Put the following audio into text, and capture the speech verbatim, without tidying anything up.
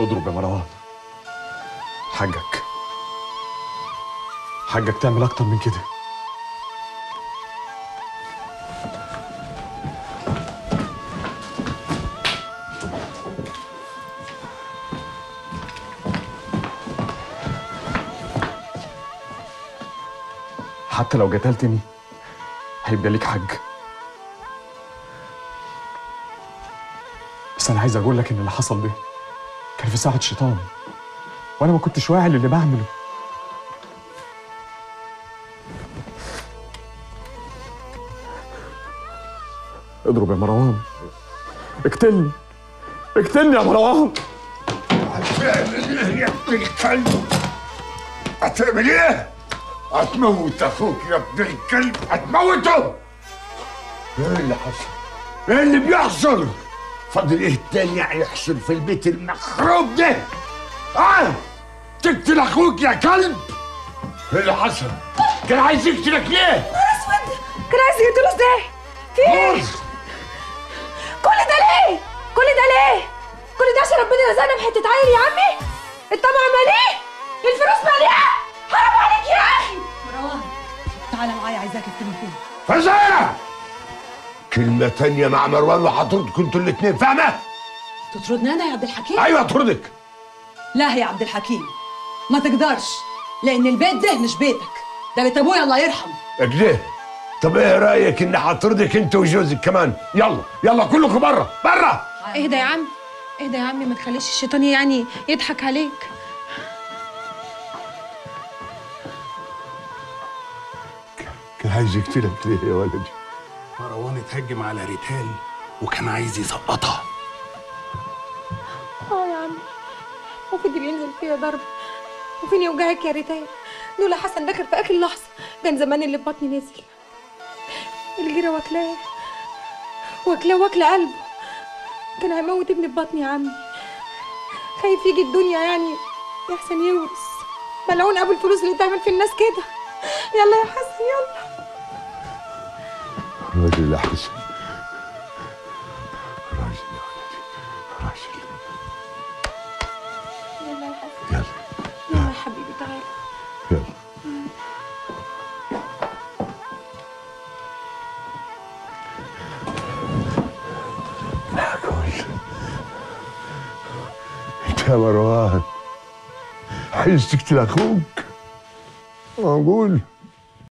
اضرب يا مروان. حاجك حاجك تعمل اكتر من كده. حتى لو قتلتني هيبقى ليك حج. بس انا عايز اقول لك ان اللي حصل ده كان في ساعة شيطان، وانا ما كنتش واعي للي بعمله. اضرب يا مروان، اقتلني اقتلني يا مروان. هتعمل ايه يا ابن الكلب؟ هتعمل ايه؟ هتموت اخوك يا ابن الكلب، هتموته. ايه اللي حصل؟ ايه اللي بيحصل؟ فاضل ايه تاني هيحصل في البيت المخروب ده؟ اه تقتل اخوك يا كلب؟ ايه اللي حصل؟ كان عايز يقتلك ليه؟ نور اسود، كان عايز يقتله ازاي؟ في ايه؟ كل ده ليه؟ كل ده ليه؟ كل ده عشان ربنا رزقنا بحتة عيل يا عمي؟ الطمع ماليه؟ الفلوس ماليه؟ حرام عليك يا اخي. مروان تعالى معايا، عايزاك كلمتين. فزايا كلمة تانية مع مروان وهطردكوا انتوا الاتنين، فاهمة؟ تطردني أنا يا عبد الحكيم؟ أيوة هطردك. لا يا عبد الحكيم ما تقدرش، لأن البيت ده مش بيتك، ده بيت أبويا الله يرحمه. أجليه. طب إيه رأيك إني هطردك أنت وجوزك كمان؟ يلا يلا كلكم بره بره. اهدى يا عم اهدى يا عم، ما تخليش الشيطان يعني يضحك عليك. كان عايز يقتلك ليه يا ولدي؟ مروان اتهجم على ريتال وكان عايز يسقطها. اه يا عمي، وفضل ينزل فيها ضرب. وفين يوجعك يا ريتال؟ لولا حسن داخل في اخر لحظه كان زمان اللي في بطني نزل. الجيره واكلاه واكلاه واكله قلبه، كان هيموت ابني في بطني يا عمي. خايف يجي الدنيا يعني يا حسن يورث ملعون ابو الفلوس اللي تعمل في الناس كده. يلا يا حسن يلا. راجل يا حسن، راجل يا ولدي، راجل. يلا يا حسن يلا يلا يا حبيبي تعالى يلا. لا كويس انت يا مروان، عايز تقتل اخوك؟ معقول؟